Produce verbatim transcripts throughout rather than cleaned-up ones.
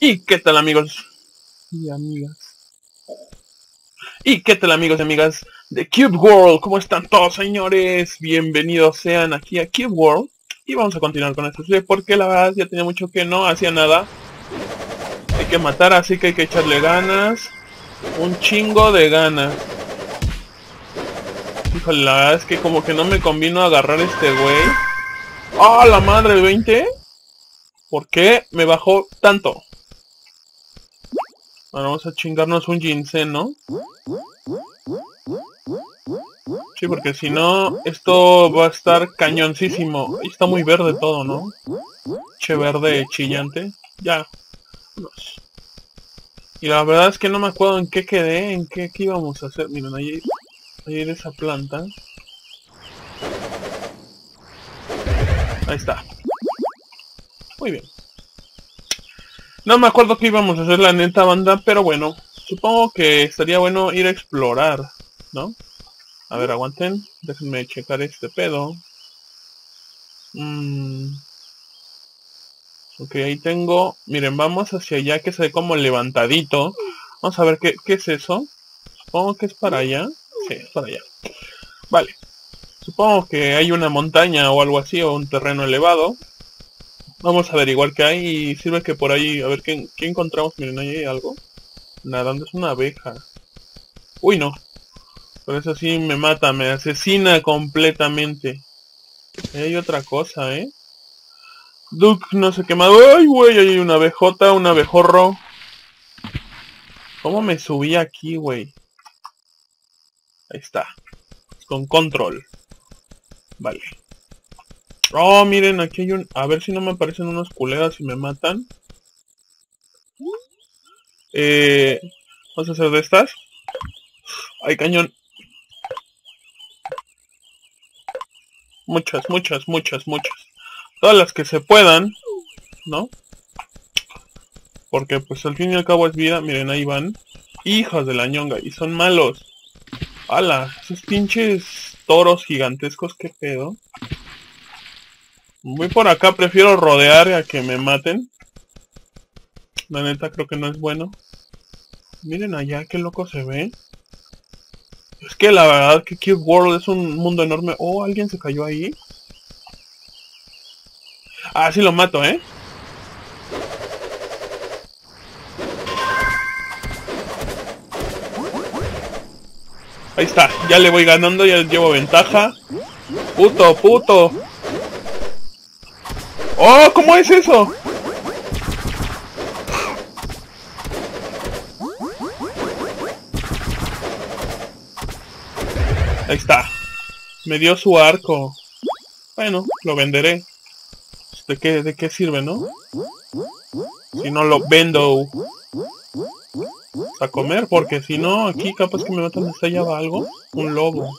¿Y qué tal, amigos y amigas? ¿Y qué tal, amigos y amigas de Cube World? ¿Cómo están todos, señores? Bienvenidos sean aquí a Cube World. Y vamos a continuar con esta serie porque la verdad ya tenía mucho que no hacía nada. Hay que matar, así que hay que echarle ganas. Un chingo de ganas. Híjole, la verdad es que como que no me convino agarrar este güey. ¡Ah, la madre! ¿El veinte? ¿Por qué me bajó tanto? Bueno, vamos a chingarnos un ginseng, ¿no? Sí, porque si no, esto va a estar cañoncísimo. Está muy verde todo, ¿no? Che verde chillante. Ya. Vamos. Y la verdad es que no me acuerdo en qué quedé, en qué, qué íbamos a hacer. Miren, ahí, ahí hay esa planta. Ahí está. Muy bien. No me acuerdo qué íbamos a hacer, la neta, banda, pero bueno. Supongo que estaría bueno ir a explorar, ¿no? A ver, aguanten. Déjenme checar este pedo. Mm. Ok, ahí tengo... Miren, vamos hacia allá, que se ve como levantadito. Vamos a ver qué, qué es eso. Supongo que es para allá. Sí, es para allá. Vale. Supongo que hay una montaña o algo así, o un terreno elevado. Vamos a averiguar qué hay y sirve que por ahí... A ver, ¿qué, qué encontramos? Miren, ahí hay algo. Nadando, es una abeja. Uy, no. Por eso sí me mata, me asesina completamente. Ahí hay otra cosa, ¿eh? Duke no se ha quemado. ¡Ay, güey! Ahí hay una abejota, un abejorro. ¿Cómo me subí aquí, güey? Ahí está. Con control. Vale. Oh, miren, aquí hay un... A ver si no me aparecen unos culeras y me matan. Eh... Vamos a hacer de estas. ¡Ay, cañón! Muchas, muchas, muchas, muchas. Todas las que se puedan, ¿no? Porque pues al fin y al cabo es vida. Miren, ahí van. Hijas de la ñonga. Y son malos. ¡Hala! Esos pinches toros gigantescos. ¿Qué pedo? Voy por acá. Prefiero rodear a que me maten. La neta creo que no es bueno. Miren allá. Qué loco se ve. Es que la verdad que Cube World es un mundo enorme. Oh, alguien se cayó ahí. Ah, sí lo mato, ¿eh? Ahí está. Ya le voy ganando, ya llevo ventaja. Puto, puto. Oh, ¿cómo es eso? Ahí está. Me dio su arco. Bueno, lo venderé. ¿De qué, de qué sirve, no? Si no lo vendo. A comer, porque si no, aquí capaz que me matan de estallaba algo. Un lobo.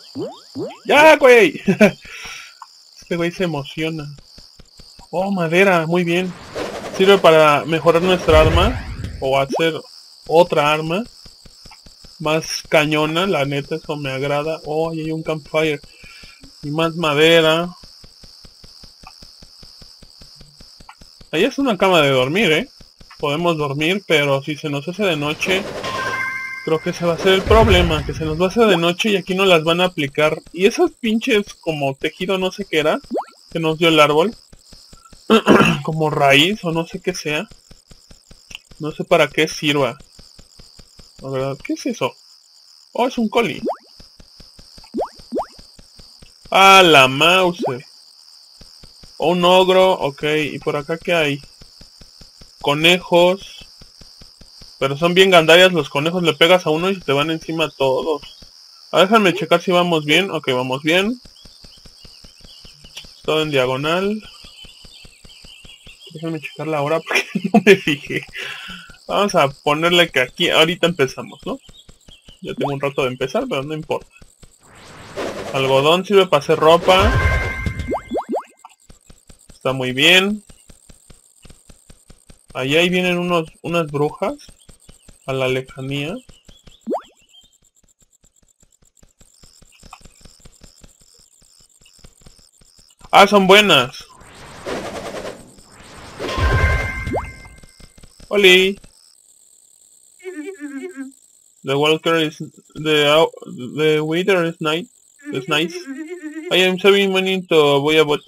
¡Ya, güey! Este güey se emociona. Oh, madera, muy bien. Sirve para mejorar nuestra arma. O hacer otra arma. Más cañona, la neta, eso me agrada. Oh, y hay un campfire. Y más madera. Ahí es una cama de dormir, ¿eh? Podemos dormir, pero si se nos hace de noche... Creo que ese va a ser el problema, que se nos va a hacer de noche y aquí no las van a aplicar. Y esas pinches como tejido no sé qué era, que nos dio el árbol. Como raíz o no sé qué sea. No sé para qué sirva. La verdad, ¿qué es eso? Oh, es un coli. ¡Ah, la mouse! Oh, un ogro, ok. ¿Y por acá qué hay? Conejos. Pero son bien gandallas los conejos. Le pegas a uno y se te van encima a todos. Ah, déjame checar si vamos bien. Ok, vamos bien. Todo en diagonal. Déjame checar la hora porque no me fijé. Vamos a ponerle que aquí, ahorita empezamos, ¿no? Ya tengo un rato de empezar, pero no importa. Algodón sirve para hacer ropa. Está muy bien. Allá ahí vienen unos, unas brujas. A la lejanía. Ah, son buenas. ¡Oli! The walker is... The, the waiter is nice. It's nice. I am saving money to buy a boat.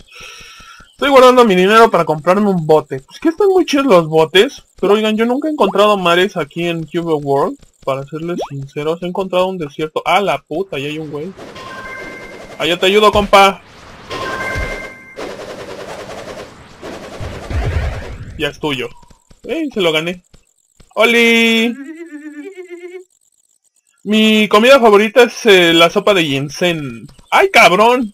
Estoy guardando mi dinero para comprarme un bote. Pues que están muy chidos los botes. Pero oigan, yo nunca he encontrado mares aquí en Cube World. Para serles sinceros, he encontrado un desierto. ¡Ah, la puta! Ahí hay un güey. ¡Allá te ayudo, compa! Ya es tuyo. ¡Eh! Se lo gané. ¡Oli! Mi comida favorita es eh, la sopa de ginseng. ¡Ay, cabrón!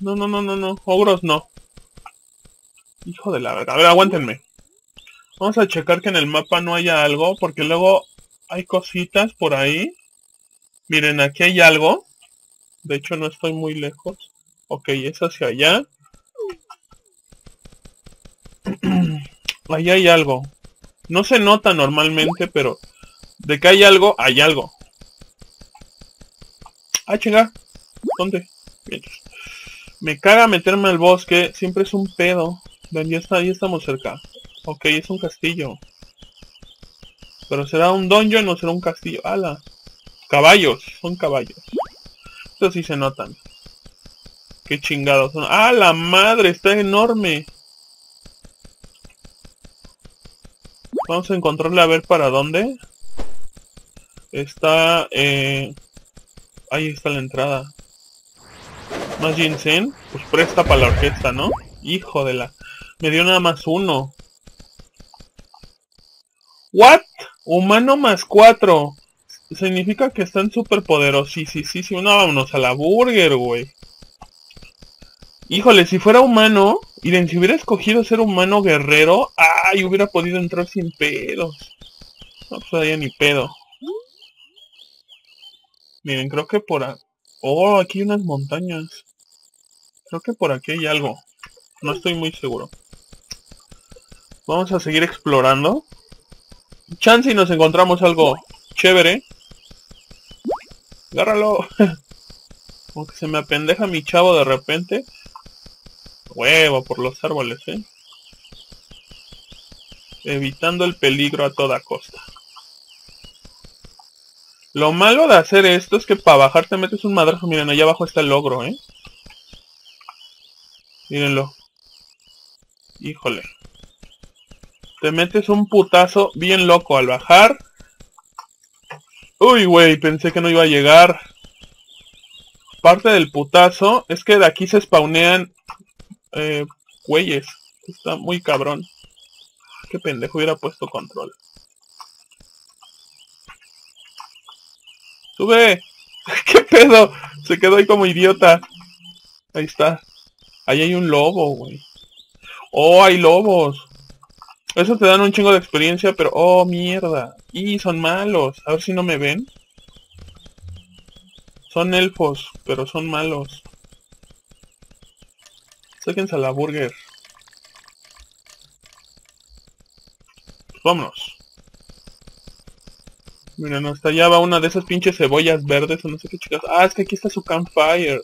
No, no, no, no, no. Ogros no. Hijo de la verga. A ver, aguántenme. Vamos a checar que en el mapa no haya algo, porque luego hay cositas por ahí. Miren, aquí hay algo. De hecho, no estoy muy lejos. Ok, es hacia allá. Allá hay algo. No se nota normalmente, pero... de que hay algo, hay algo. Ah, chinga. ¿Dónde? Bien. Me caga meterme al bosque. Siempre es un pedo. Ven, ya está, ya estamos cerca. Ok, es un castillo. Pero será un dungeon o será un castillo. ¡Hala! Caballos. Son caballos. Estos sí se notan. ¡Qué chingados son! ¡Ah, la madre! ¡Está enorme! Vamos a encontrarle a ver para dónde. Está... Eh... ahí está la entrada. Más ginseng. Pues presta para la orquesta, ¿no? Hijo de la... me dio nada más uno. ¿What? Humano más cuatro. Significa que están súper poderosos. Sí, sí, sí, sí. No, vámonos a la burger, güey. Híjole, si fuera humano... y de, si hubiera escogido ser humano guerrero... ¡ay! Hubiera podido entrar sin pedos. No, pues todavía ni pedo. Miren, creo que por aquí... oh, aquí hay unas montañas. Creo que por aquí hay algo. No estoy muy seguro. Vamos a seguir explorando. Chance y nos encontramos algo chévere. Agárralo. Como que se me apendeja mi chavo de repente. Huevo por los árboles, eh. Evitando el peligro a toda costa. Lo malo de hacer esto es que para bajar te metes un madrazo. Miren, allá abajo está el ogro, ¿eh? Mírenlo. Híjole. Te metes un putazo bien loco al bajar. Uy, güey, pensé que no iba a llegar. Parte del putazo es que de aquí se spawnean... Eh... güeyes. Está muy cabrón. Qué pendejo, hubiera puesto control. ¡Sube! ¡Qué pedo! Se quedó ahí como idiota. Ahí está. Ahí hay un lobo, güey. ¡Oh, hay lobos! Eso te dan un chingo de experiencia, pero... ¡oh, mierda! ¡Y son malos! A ver si no me ven. Son elfos, pero son malos. Sáquense a la burger. Pues vámonos. Miren, hasta allá va una de esas pinches cebollas verdes o no sé qué chicas. Ah, es que aquí está su campfire.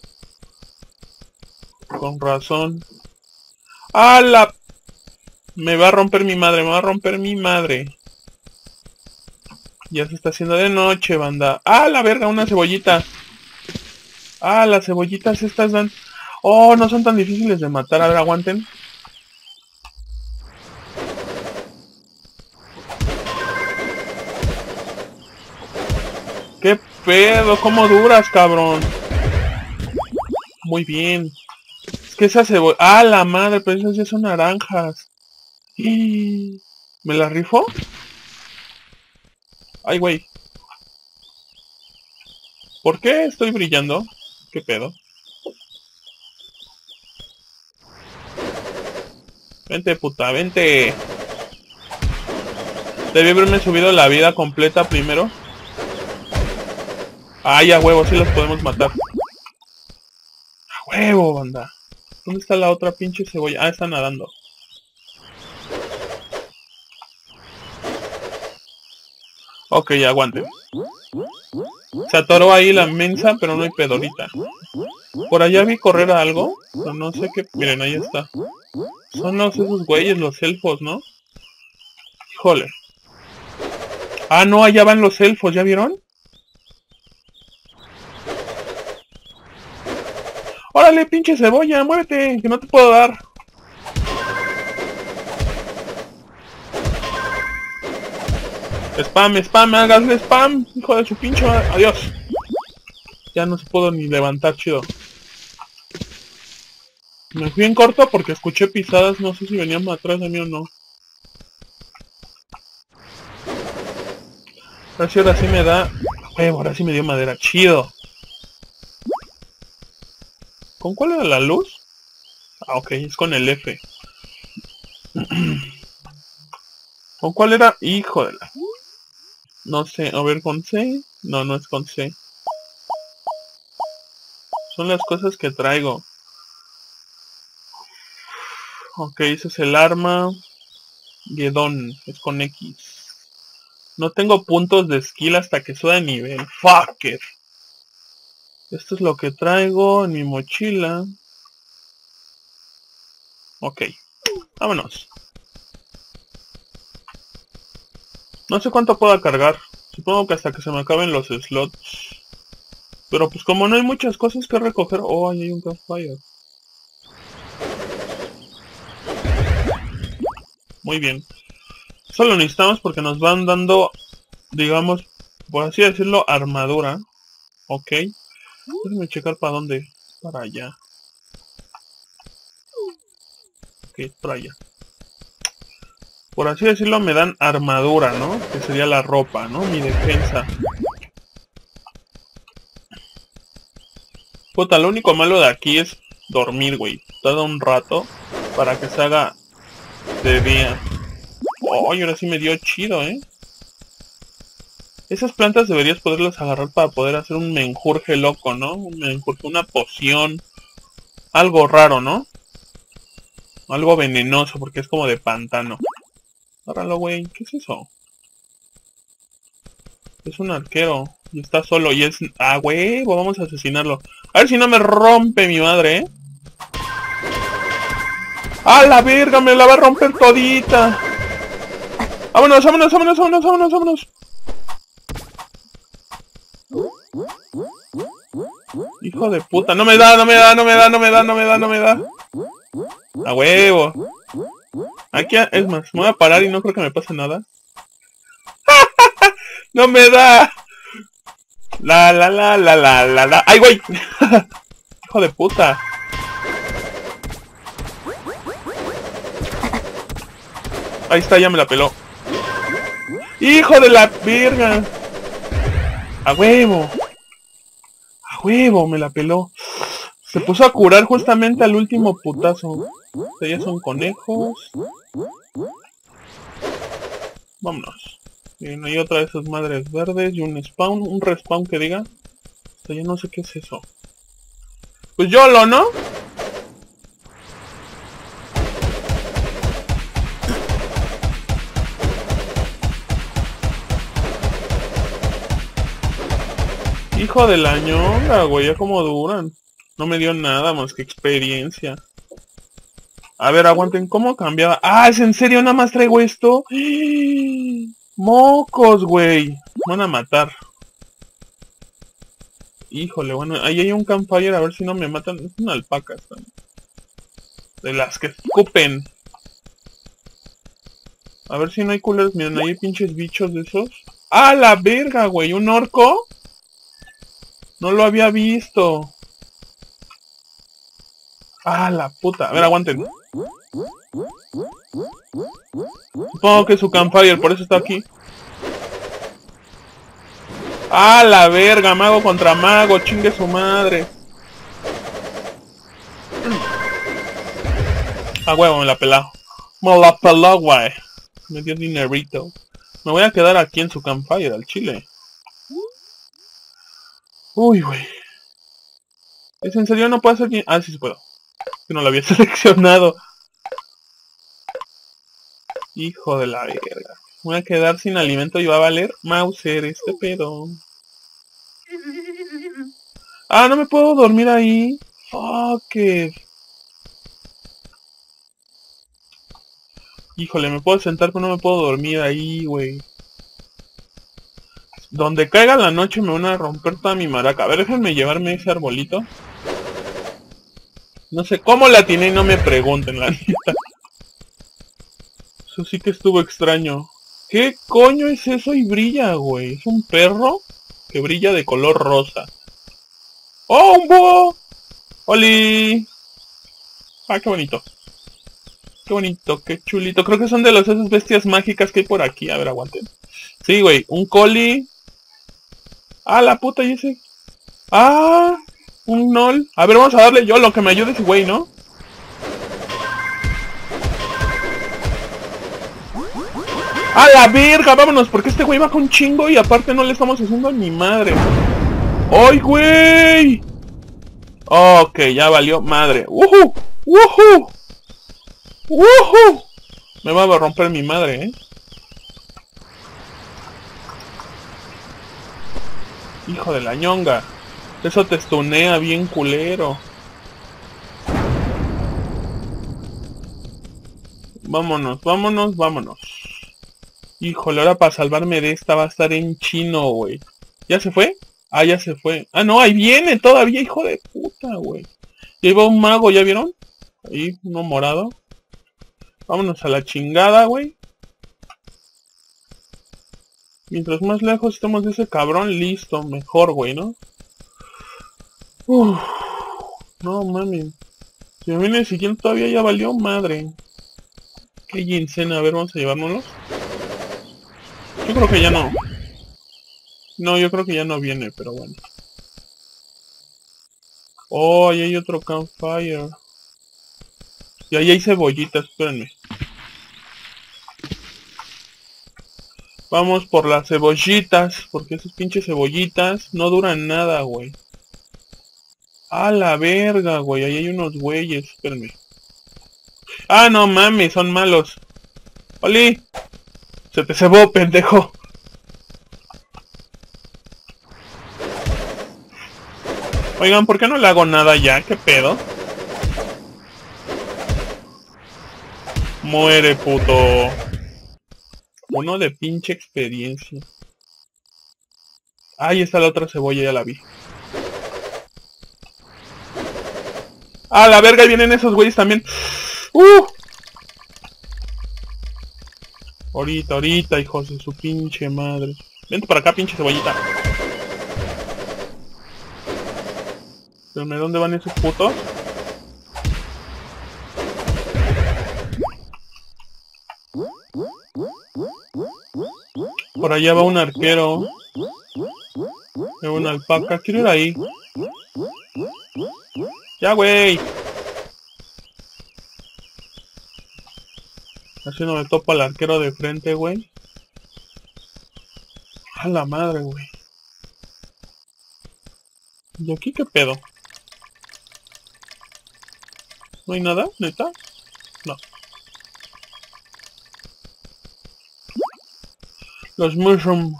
Con razón. ¡Ah, la! Me va a romper mi madre, me va a romper mi madre. Ya se está haciendo de noche, banda. ¡Ah, la verga! Una cebollita. ¡Ah, las cebollitas estas dan! ¡Oh, no son tan difíciles de matar! A ver, aguanten. ¡Qué pedo! ¿Cómo duras, cabrón? Muy bien. Es que esas cebolla... ¡ah, la madre! Pero esas ya son naranjas. ¿Y... me las rifó? ¡Ay, güey! ¿Por qué estoy brillando? ¿Qué pedo? Vente, puta, vente. Debí haberme subido la vida completa primero. ¡Ay, a huevo! Sí los podemos matar. ¡A huevo, banda! ¿Dónde está la otra pinche cebolla? Ah, está nadando. Ok, aguante. Se atoró ahí la mensa, pero no hay pedorita. Por allá vi correr a algo. No, no sé qué... miren, ahí está. Son los, esos güeyes, los elfos, ¿no? Híjole. Ah, no, allá van los elfos, ¿ya vieron? ¡Órale, pinche cebolla! ¡Muévete! Que no te puedo dar. Spam, spam, háganle spam, hijo de su pinche madre. Adiós. Ya no se pudo ni levantar, chido. Me fui en corto porque escuché pisadas, no sé si venían atrás de mí o no. A ver si ahora sí me da... Eh, ahora sí me dio madera, chido. ¿Con cuál era la luz? Ah, ok, es con el F. ¿Con cuál era? Hijo de la... No sé, a ver, ¿con C? No, no es con C. Son las cosas que traigo. Ok, ese es el arma. Guedón, es con X. No tengo puntos de skill hasta que suba de nivel. Fucker. Esto es lo que traigo en mi mochila. Ok, vámonos. No sé cuánto pueda cargar. Supongo que hasta que se me acaben los slots. Pero pues como no hay muchas cosas que recoger... Oh, ahí hay un campfire. Muy bien. Eso lo necesitamos porque nos van dando, digamos, por así decirlo, armadura. Ok. Déjenme checar para dónde. Para allá. Ok, para allá. Por así decirlo, me dan armadura, ¿no? Que sería la ropa, ¿no? Mi defensa. Puta, lo único malo de aquí es dormir, güey. Tarda un rato para que se haga de día. Oh, y ahora sí me dio chido, ¿eh? Esas plantas deberías poderlas agarrar para poder hacer un menjurje loco, ¿no? Un menjurje, una poción. Algo raro, ¿no? Algo venenoso, porque es como de pantano. Áralo, güey, ¿qué es eso? Es un arquero. Y está solo y es... ¡Ah, huevo! Vamos a asesinarlo. A ver si no me rompe mi madre, ¿eh? ¡Ah, la verga! ¡Me la va a romper todita! ¡Vámonos, vámonos, vámonos, vámonos, vámonos, vámonos! ¡Hijo de puta! ¡No me da, no me da, no me da, no me da, no me da, no me da! ¡A huevo! Aquí, es más, me voy a parar y no creo que me pase nada. ¡No me da! La la la la la la la... ¡Ay, güey! ¡Hijo de puta! Ahí está, ya me la peló. ¡Hijo de la verga! ¡A huevo! ¡A huevo! Me la peló. Se puso a curar justamente al último putazo. Estos ya son conejos. Vámonos. Bien, hay otra de esas madres verdes y un spawn, un respawn que diga. O sea, yo no sé qué es eso. Pues YOLO, ¿no? Hijo de la ñonga, güey, ya como duran. No me dio nada más que experiencia. A ver, aguanten, ¿cómo cambiaba? ¡Ah, es en serio! Nada más traigo esto. ¡Mocos, güey! Van a matar. Híjole, bueno, ahí hay un campfire, a ver si no me matan. Es una alpaca esta. De las que escupen. A ver si no hay culeros. Miren, ahí hay pinches bichos de esos. ¡Ah, la verga, güey! ¿Un orco? No lo había visto. ¡Ah, la puta! A ver, aguanten. Supongo que es su campfire, por eso está aquí. ¡Ah, la verga! Mago contra mago, chingue su madre. Ah, huevo, me la pelado. Me la pelado, güey. Me dio dinerito. Me voy a quedar aquí en su campfire, al chile. Uy, güey. ¿Es en serio? ¿No puedo hacer ni...? Ah, sí, sí puedo. Que no lo había seleccionado. Hijo de la verga. Voy a quedar sin alimento y va a valer Mauser este pedo. Ah, no me puedo dormir ahí. Fucker. Híjole, me puedo sentar pero no me puedo dormir ahí, güey. Donde caiga la noche me van a romper toda mi maraca. A ver, déjenme llevarme ese arbolito. No sé cómo la atiné y no me pregunten, la neta. Eso sí que estuvo extraño. ¿Qué coño es eso y brilla, güey? ¿Es un perro? Que brilla de color rosa. ¡Oh, un búho! ¡Oli! Ah, qué bonito. Qué bonito, qué chulito. Creo que son de las esas bestias mágicas que hay por aquí. A ver, aguanten. Sí, güey, un collie. Ah, la puta, y ese. Ah, un gnoll. A ver, vamos a darle yo lo que me ayude ese güey, ¿no? ¡A la verga! Vámonos, porque este güey va con chingo y aparte no le estamos haciendo ni madre. ¡Ay, güey! Ok, ya valió madre. ¡Wuhu! ¡Wuhu! ¡Wuhu! Me va a romper mi madre, ¿eh? Hijo de la ñonga. Eso te estunea bien culero. Vámonos, vámonos, vámonos. Híjole, ahora para salvarme de esta va a estar en chino, güey. ¿Ya se fue? Ah, ya se fue. Ah, no, ahí viene todavía, hijo de puta, güey. Y ahí va un mago, ¿ya vieron? Ahí, uno morado. Vámonos a la chingada, güey. Mientras más lejos estemos de ese cabrón, listo, mejor, güey, ¿no? Uf, no, mami. Si me viene siguiendo todavía ya valió madre. Qué ginsena, a ver, vamos a llevárnoslos. Yo creo que ya no. No, yo creo que ya no viene, pero bueno. Oh, ahí hay otro campfire. Y ahí hay cebollitas, espérenme. Vamos por las cebollitas, porque esas pinches cebollitas no duran nada, güey. A la verga, güey, ahí hay unos güeyes, espérenme. Ah, no mames, son malos. ¡Oli! Se te cebó, pendejo. Oigan, ¿por qué no le hago nada ya? ¿Qué pedo? Muere, puto. Uno de pinche experiencia. Ahí está la otra cebolla, ya la vi. ¡A la verga! Ahí vienen esos güeyes también. ¡Uh! Ahorita, ahorita, hijos de su pinche madre. Vente para acá, pinche cebollita. ¿Dónde van esos putos? Por allá va un arquero. Es una alpaca. Quiero ir ahí. ¡Ya, güey! Así no me topa el arquero de frente, güey. A la madre, güey. ¿Y aquí qué pedo? ¿No hay nada? ¿Neta? No. Los mushrooms.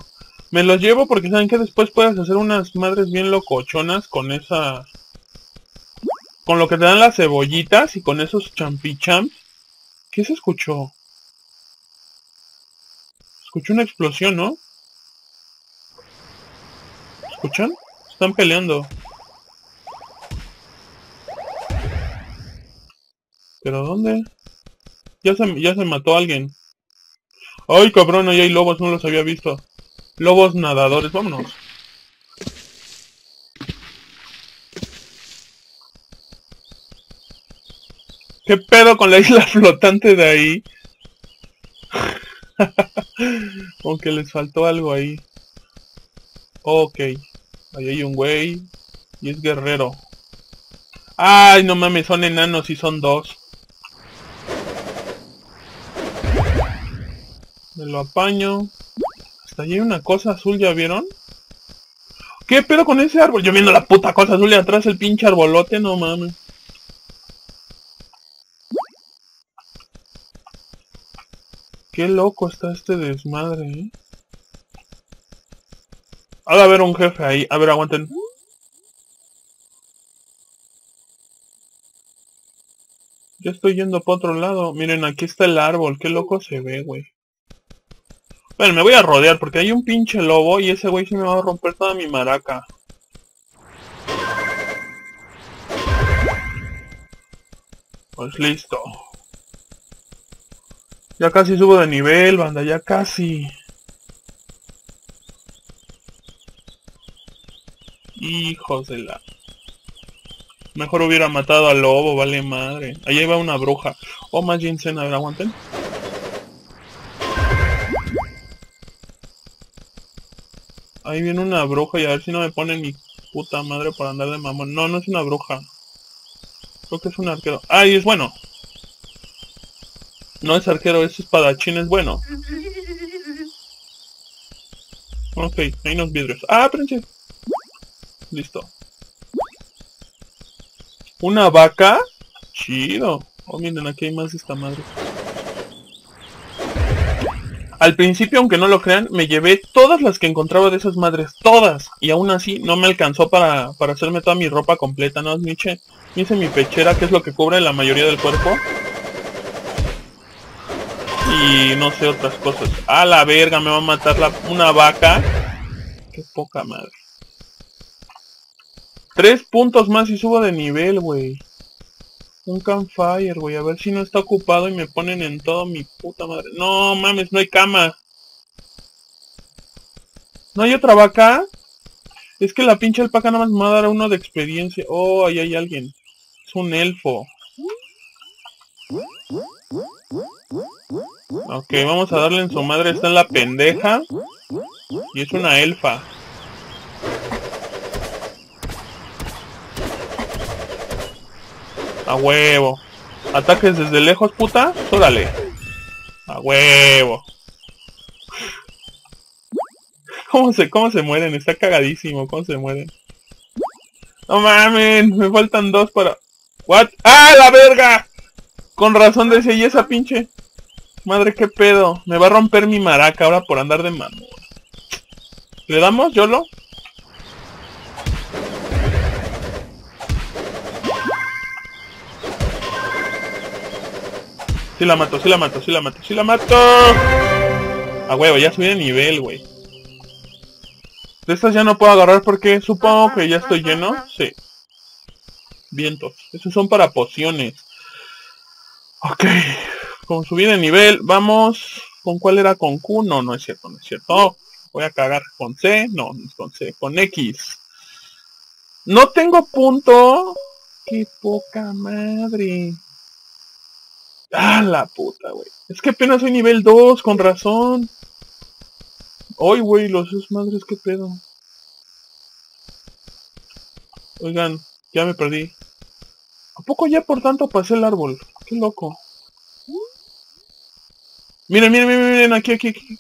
Me los llevo porque saben que después puedes hacer unas madres bien locochonas con esa... Con lo que te dan las cebollitas y con esos champichamps. ¿Qué se escuchó? Escuché una explosión, ¿no? ¿Escuchan? Están peleando. ¿Pero dónde? Ya se, ya se mató alguien. ¡Ay, cabrón! Ahí hay lobos, no los había visto. Lobos nadadores, vámonos. ¿Qué pedo con la isla flotante de ahí? Aunque les faltó algo ahí. Ok. Ahí hay un güey. Y es guerrero. Ay, no mames, son enanos y son dos. Me lo apaño. Hasta ahí hay una cosa azul, ¿ya vieron? ¿Qué pedo con ese árbol? Yo viendo la puta cosa azul y atrás el pinche arbolote, no mames. Qué loco está este desmadre, ¿eh? Ha de haber un jefe ahí. A ver, aguanten. Yo estoy yendo para otro lado. Miren, aquí está el árbol. Qué loco se ve, güey. Bueno, me voy a rodear porque hay un pinche lobo y ese güey sí me va a romper toda mi maraca. Pues listo. Ya casi subo de nivel, banda, ya casi. Hijos de la... Mejor hubiera matado al lobo, vale madre. Allá iba una bruja. O oh, más ginseng, a ver, aguanten. Ahí viene una bruja y a ver si no me ponen mi puta madre por andar de mamón. No, no es una bruja. Creo que es un arquero. ¡Ay, es bueno! No es arquero, es espadachín, es bueno. Ok, hay unos vidrios. ¡Ah, prensa! Listo. ¿Una vaca? Chido. Oh, miren, aquí hay más de esta madre. Al principio, aunque no lo crean, me llevé todas las que encontraba de esas madres. Todas. Y aún así, no me alcanzó para, para hacerme toda mi ropa completa. ¿No, Nietzsche? Me hice mi pechera, que es lo que cubre la mayoría del cuerpo. Y no sé, otras cosas. A la verga, me va a matar la, una vaca. Qué poca madre. Tres puntos más y subo de nivel, güey. Un campfire, güey. A ver si no está ocupado y me ponen en todo mi puta madre. No, mames, no hay cama. ¿No hay otra vaca? Es que la pinche alpaca nada más me va a dar uno de experiencia. Oh, ahí hay alguien. Es un elfo. Ok, vamos a darle en su madre. Está en la pendeja. Y es una elfa. A huevo. Ataques desde lejos, puta. Órale. A huevo. ¿Cómo se, cómo se mueren? Está cagadísimo. ¿Cómo se mueren? No mames. Me faltan dos para... ¿What? ¡Ah, la verga! Con razón decía, y esa pinche... Madre, qué pedo. Me va a romper mi maraca ahora por andar de mamón. ¿Le damos, Yolo? Sí la mato, sí la mato, sí la mato, sí la mato. A huevo, ya subí de nivel, güey. De estas ya no puedo agarrar porque supongo que ya estoy lleno. Sí. Vientos. Esos son para pociones. Ok. Como subí de nivel, vamos. ¿Con cuál era? ¿Con Q? No, no es cierto, no es cierto. Oh, voy a cagar. ¿Con C? No, no es con C. Con X. No tengo punto. Qué poca madre. Ah, la puta, güey. Es que apenas soy nivel dos, con razón. Ay, güey, los dos madres, qué pedo. Oigan, ya me perdí. ¿A poco ya por tanto pasé el árbol? Qué loco. Miren, miren, miren, miren, aquí, aquí, aquí.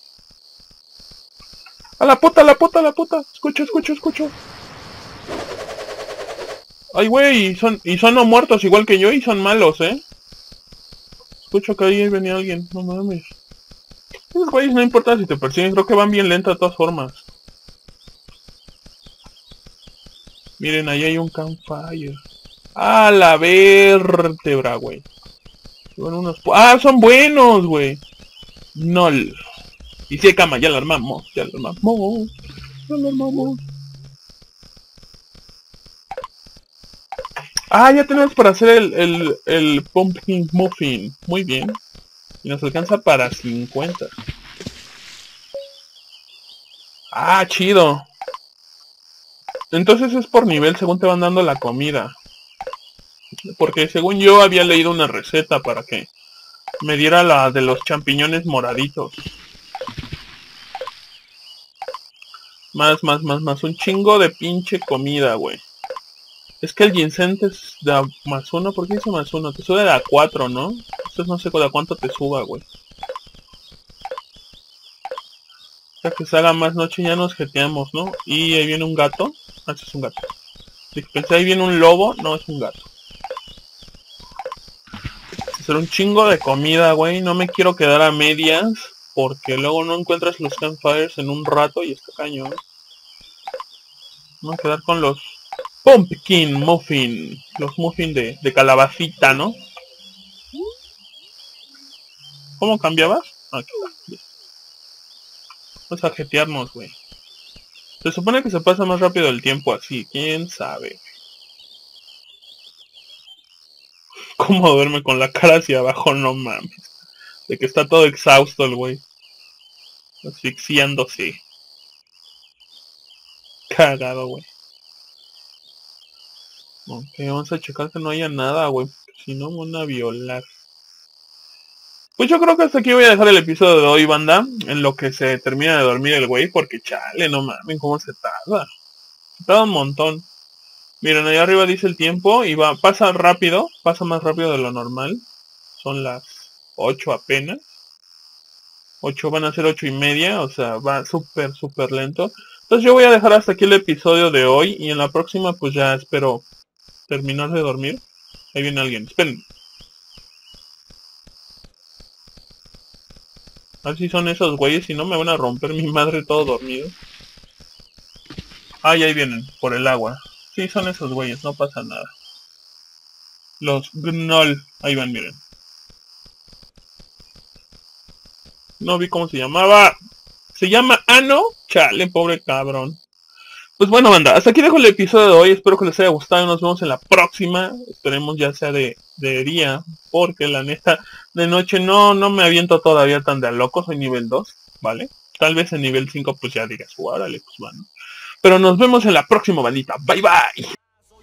A la puta, a la puta, a la puta. Escucho, escucho, escucho. Ay, güey, y son, y son no muertos igual que yo y son malos, ¿eh? Escucho que ahí venía alguien, no mames. Esos güeyes no importa si te persiguen, creo que van bien lenta de todas formas. Miren, ahí hay un campfire. ¡Ah, la vértebra, güey! Son unos... ¡Ah, son buenos, güey! ¡Nol! Y si hay cama, ya la armamos, ya la armamos. Ya la armamos. Ah, ya tenemos para hacer el, el, el Pumpkin Muffin. Muy bien. Y nos alcanza para cincuenta. Ah, chido. Entonces es por nivel según te van dando la comida. Porque según yo había leído una receta para que me diera la de los champiñones moraditos. Más, más, más, más. Un chingo de pinche comida, güey. Es que el ginseng te da más uno. ¿Por qué dice más uno? Te sube de a cuatro, ¿no? Entonces no sé de cuánto te suba, güey. Ya que se haga más noche ya nos jeteamos, ¿no? Y ahí viene un gato. Ah, sí, es un gato. Pensé, ahí viene un lobo. No, es un gato. Hacer un chingo de comida, güey. No me quiero quedar a medias. Porque luego no encuentras los campfires en un rato. Y está cañón. Vamos a quedar con los... Pumpkin Muffin. Los muffins de, de calabacita, ¿no? ¿Cómo cambiabas? Aquí, Vamos a jetearnos, güey. Se supone que se pasa más rápido el tiempo así. ¿Quién sabe? ¿Cómo duerme con la cara hacia abajo? No mames. De que está todo exhausto el güey. Asfixiándose. Cagado, güey. Ok, vamos a checar que no haya nada, güey. Si no, van a violar. Pues yo creo que hasta aquí voy a dejar el episodio de hoy, banda. En lo que se termina de dormir el güey. Porque chale, no mames, cómo se tarda. Se tarda un montón. Miren, allá arriba dice el tiempo. Y va, pasa rápido. Pasa más rápido de lo normal. Son las ocho apenas. ocho van a ser ocho y media. O sea, va súper, súper lento. Entonces yo voy a dejar hasta aquí el episodio de hoy. Y en la próxima, pues ya espero terminar de dormir. Ahí viene alguien. Esperen. A ver si son esos güeyes, si no me van a romper mi madre todo dormido. Ah, y ahí vienen, por el agua. Sí, son esos güeyes, no pasa nada. Los Gnoll, ahí van, miren. No vi cómo se llamaba. Se llama Ano. Chale, pobre cabrón. Pues bueno, banda, hasta aquí dejo el episodio de hoy. Espero que les haya gustado. Nos vemos en la próxima. Esperemos ya sea de, de día. Porque la neta, de noche no, no me aviento todavía tan de a loco. Soy nivel dos, ¿vale? Tal vez en nivel cinco pues ya digas, órale, pues bueno. Pero nos vemos en la próxima, bandita. Bye, bye.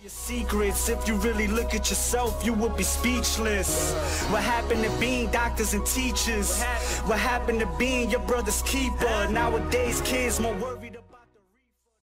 Your secrets, if you really look at yourself, you will be speechless. What happened to being doctors and teachers? What happened to being your brother's keeper? Nowadays kids more worried